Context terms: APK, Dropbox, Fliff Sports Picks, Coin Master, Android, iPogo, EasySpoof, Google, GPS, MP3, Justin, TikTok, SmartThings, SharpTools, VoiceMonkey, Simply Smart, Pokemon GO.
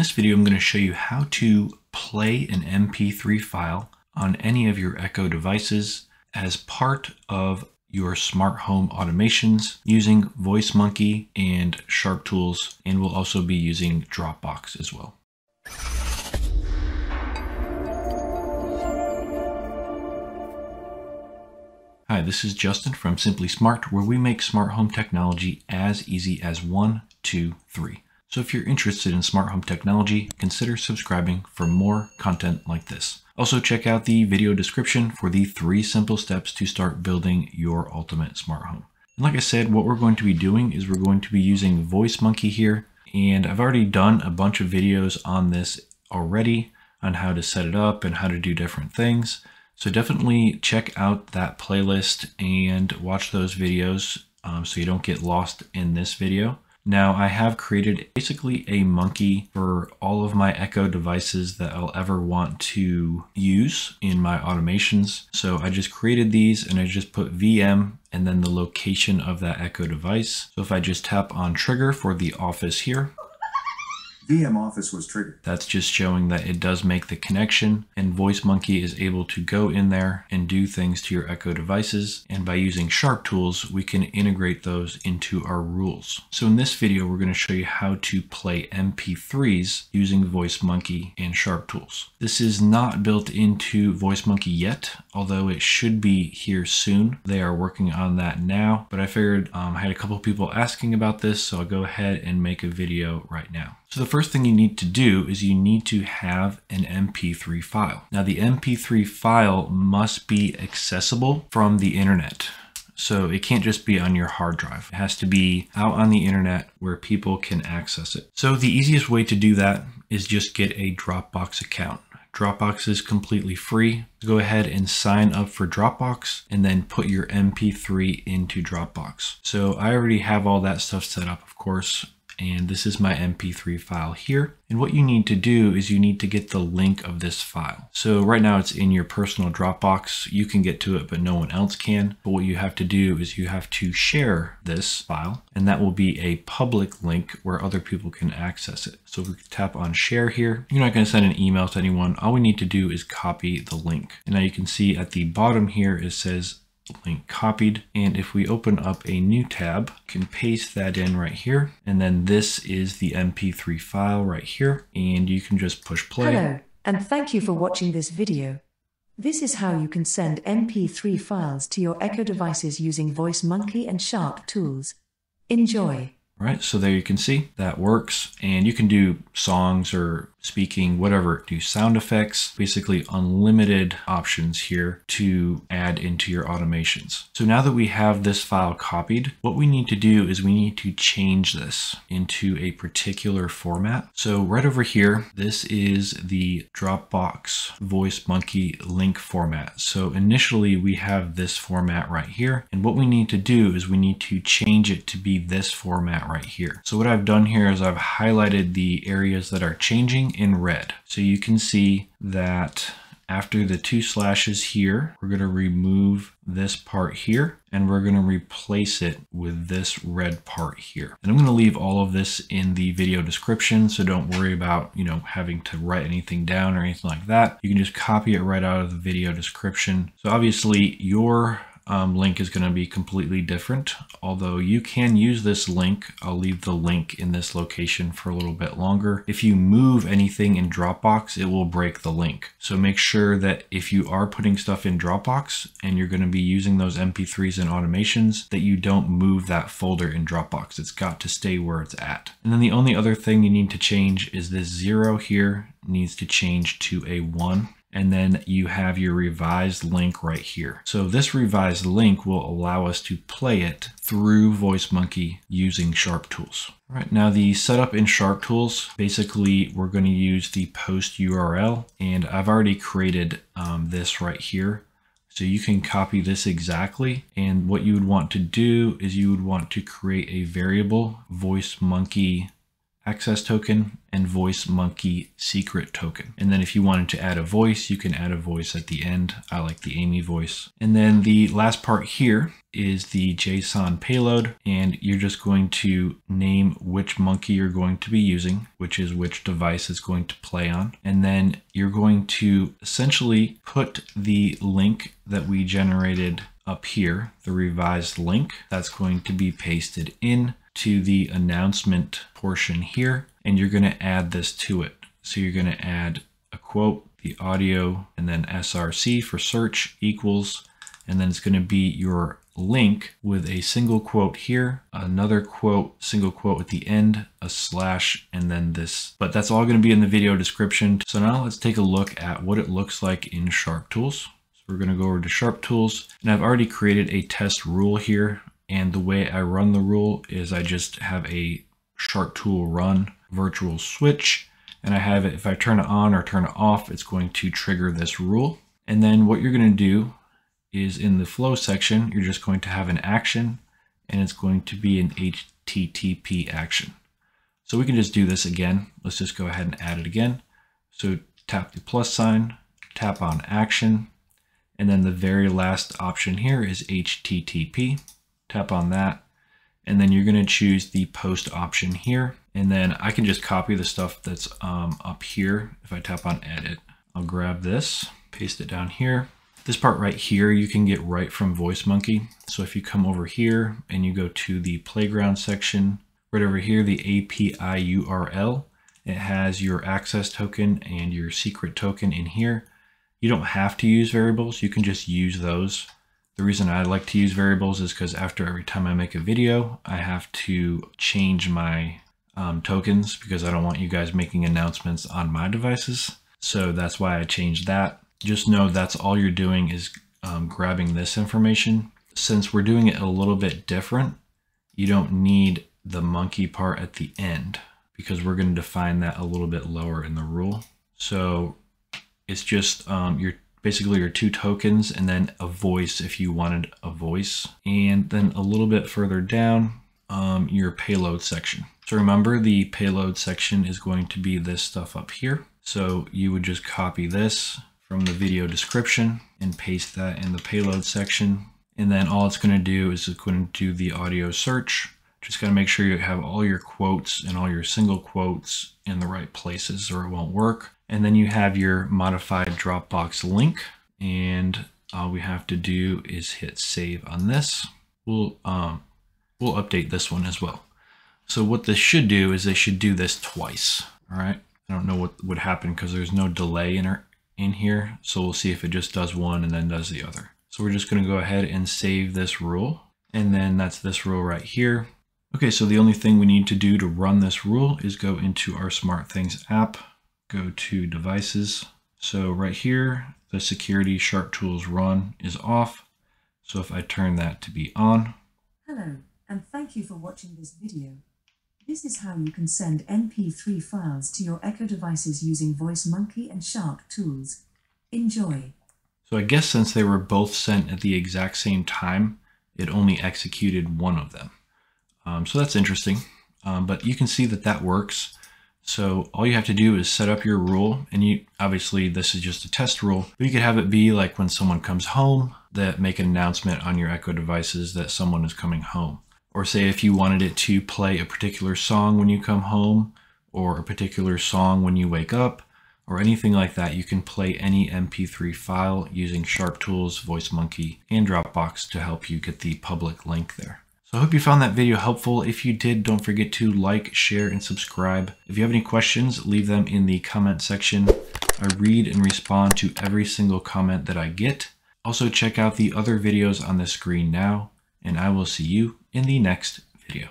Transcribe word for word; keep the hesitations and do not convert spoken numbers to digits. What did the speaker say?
this video, I'm going to show you how to play an M P three file on any of your Echo devices as part of your smart home automations using VoiceMonkey and SharpTools, and we'll also be using Dropbox as well. Hi, this is Justin from Simply Smart, where we make smart home technology as easy as one, two, three. So if you're interested in smart home technology, consider subscribing for more content like this. Also, check out the video description for the three simple steps to start building your ultimate smart home. And like I said, what we're going to be doing is we're going to be using VoiceMonkey here. And I've already done a bunch of videos on this already, on how to set it up and how to do different things. So definitely check out that playlist and watch those videos um, so you don't get lost in this video. Now I have created basically a monkey for all of my Echo devices that I'll ever want to use in my automations. So I just created these and I just put V M and then the location of that Echo device. So if I just tap on trigger for the office here, V M office was triggered. That's just showing that it does make the connection, and VoiceMonkey is able to go in there and do things to your Echo devices. And by using SharpTools, we can integrate those into our rules. So in this video, we're going to show you how to play M P threes using VoiceMonkey and SharpTools. This is not built into VoiceMonkey yet, although it should be here soon. They are working on that now, but I figured um, I had a couple of people asking about this, so I'll go ahead and make a video right now. So the first thing you need to do is you need to have an M P three file. Now the M P three file must be accessible from the internet. So it can't just be on your hard drive. It has to be out on the internet where people can access it. So the easiest way to do that is just get a Dropbox account. Dropbox is completely free. Go ahead and sign up for Dropbox and then put your M P three into Dropbox. So I already have all that stuff set up, of course. And this is my M P three file here. And what you need to do is you need to get the link of this file. So right now it's in your personal Dropbox. You can get to it, but no one else can. But what you have to do is you have to share this file, and that will be a public link where other people can access it. So if we tap on share here, you're not going to send an email to anyone. All we need to do is copy the link. And now you can see at the bottom here, it says link copied. And if we open up a new tab, you can paste that in right here. And then this is the M P three file right here. And you can just push play. Hello, and thank you for watching this video. This is how you can send M P three files to your Echo devices using VoiceMonkey and SharpTools. Enjoy. All right, so there you can see that works. And you can do songs or speaking, whatever, do sound effects, basically unlimited options here to add into your automations. So now that we have this file copied, what we need to do is we need to change this into a particular format. So right over here, this is the Dropbox VoiceMonkey link format. So initially we have this format right here. And what we need to do is we need to change it to be this format right here. So what I've done here is I've highlighted the areas that are changing in red. So you can see that after the two slashes here, we're going to remove this part here, and we're going to replace it with this red part here. And I'm going to leave all of this in the video description, so don't worry about, you know, having to write anything down or anything like that. You can just copy it right out of the video description. So obviously your Um, link is going to be completely different, although you can use this link. I'll leave the link in this location for a little bit longer. If you move anything in Dropbox, it will break the link. So make sure that if you are putting stuff in Dropbox and you're going to be using those M P threes and automations, that you don't move that folder in Dropbox. It's got to stay where it's at. And then the only other thing you need to change is this zero here needs to change to a one. And then you have your revised link right here. So this revised link will allow us to play it through VoiceMonkey using SharpTools. All right, now the setup in SharpTools, basically we're going to use the post U R L, and I've already created um, this right here. So you can copy this exactly. And what you would want to do is you would want to create a variable VoiceMonkey access token and VoiceMonkey secret token. And then if you wanted to add a voice, you can add a voice at the end. I like the Amy voice. And then the last part here is the JSON payload, and you're just going to name which monkey you're going to be using, which is which device it's going to play on. And then you're going to essentially put the link that we generated up here, the revised link, that's going to be pasted in to the announcement portion here, and you're going to add this to it. So you're going to add a quote, the audio, and then S R C for search equals, and then it's going to be your link with a single quote here, another quote, single quote at the end, a slash, and then this. But that's all going to be in the video description. So now let's take a look at what it looks like in SharpTools. So we're going to go over to SharpTools, and I've already created a test rule here. And the way I run the rule is I just have a SharpTool run virtual switch, and I have it, if I turn it on or turn it off, it's going to trigger this rule. And then what you're going to do is in the flow section, you're just going to have an action, and it's going to be an H T T P action. So we can just do this again. Let's just go ahead and add it again. So tap the plus sign, tap on action, and then the very last option here is H T T P. Tap on that, and then you're going to choose the post option here. And then I can just copy the stuff that's um, up here. If I tap on edit, I'll grab this, paste it down here. This part right here, you can get right from VoiceMonkey. So if you come over here and you go to the playground section, right over here, the A P I U R L, it has your access token and your secret token in here. You don't have to use variables. You can just use those. The reason I like to use variables is because after every time I make a video, I have to change my um, tokens because I don't want you guys making announcements on my devices. So that's why I changed that. Just know that's all you're doing is um, grabbing this information. Since we're doing it a little bit different, you don't need the monkey part at the end because we're going to define that a little bit lower in the rule. So it's just um, your basically your two tokens and then a voice if you wanted a voice. And then a little bit further down, um, your payload section. So remember, the payload section is going to be this stuff up here. So you would just copy this from the video description and paste that in the payload section. And then all it's going to do is it's going to do the audio search. Just got to make sure you have all your quotes and all your single quotes in the right places or it won't work. And then you have your modified Dropbox link, and all we have to do is hit save on this. We'll, um, we'll update this one as well. So what this should do is they should do this twice. All right. I don't know what would happen because there's no delay in, our, in here. So we'll see if it just does one and then does the other. So we're just going to go ahead and save this rule. And then that's this rule right here. Okay. So the only thing we need to do to run this rule is go into our SmartThings app. Go to devices. So right here, the security SharpTools run is off. So if I turn that to be on. Hello, and thank you for watching this video. This is how you can send M P three files to your Echo devices using VoiceMonkey and SharpTools. Enjoy. So I guess since they were both sent at the exact same time, it only executed one of them. Um, so that's interesting, um, but you can see that that works. So all you have to do is set up your rule, and you obviously this is just a test rule, but you could have it be like when someone comes home, that make an announcement on your Echo devices that someone is coming home. Or say if you wanted it to play a particular song when you come home, or a particular song when you wake up, or anything like that, you can play any M P three file using SharpTools, VoiceMonkey, and Dropbox to help you get the public link there. So I hope you found that video helpful. If you did, don't forget to like, share, and subscribe. If you have any questions, leave them in the comment section. I read and respond to every single comment that I get. Also check out the other videos on the screen now, and I will see you in the next video.